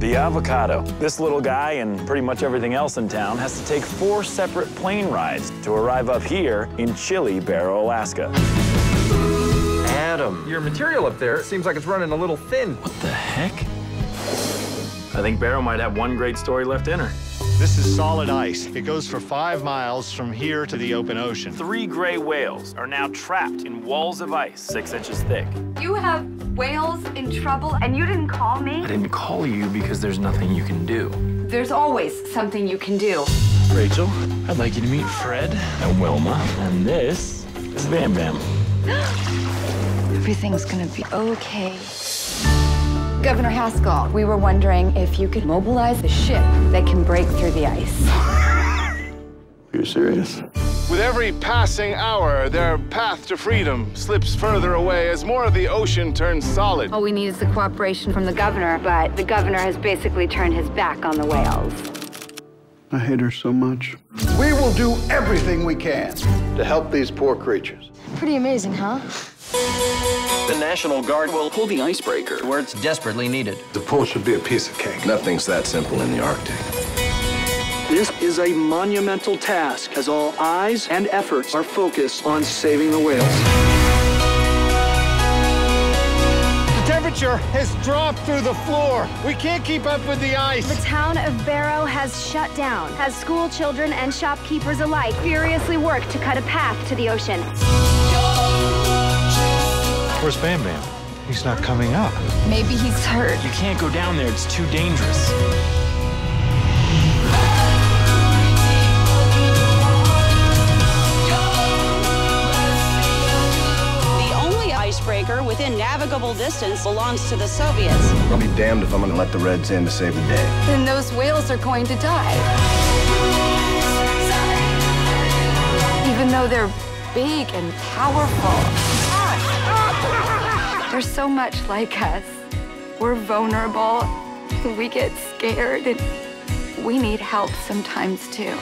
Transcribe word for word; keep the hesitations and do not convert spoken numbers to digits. The avocado. This little guy and pretty much everything else in town has to take four separate plane rides to arrive up here in chilly Barrow, Alaska. Adam, your material up there seems like it's running a little thin. What the heck? I think Barrow might have one great story left in her. This is solid ice. It goes for five miles from here to the open ocean. Three gray whales are now trapped in walls of ice six inches thick. You have whales in trouble, and you didn't call me? I didn't call you because there's nothing you can do. There's always something you can do. Rachel, I'd like you to meet Fred and Wilma, and this is Bam Bam. Everything's gonna be okay. Governor Haskell, we were wondering if you could mobilize a ship that can break through the ice. You're serious? With every passing hour, their path to freedom slips further away as more of the ocean turns solid. All we need is the cooperation from the governor, but the governor has basically turned his back on the whales. I hate her so much. We will do everything we can to help these poor creatures. Pretty amazing, huh? The National Guard will pull the icebreaker to where it's desperately needed. The pull should be a piece of cake. Nothing's that simple in the Arctic. This is a monumental task, as all eyes and efforts are focused on saving the whales. The temperature has dropped through the floor. We can't keep up with the ice. The town of Barrow has shut down, as school children and shopkeepers alike furiously work to cut a path to the ocean. Where's Bam Bam? He's not coming up. Maybe he's hurt. You can't go down there. It's too dangerous. The only icebreaker within navigable distance belongs to the Soviets. I'll be damned if I'm going to let the Reds in to save the day. Then those whales are going to die. Even though they're big and powerful. They're so much like us. We're vulnerable, we get scared, and we need help sometimes too.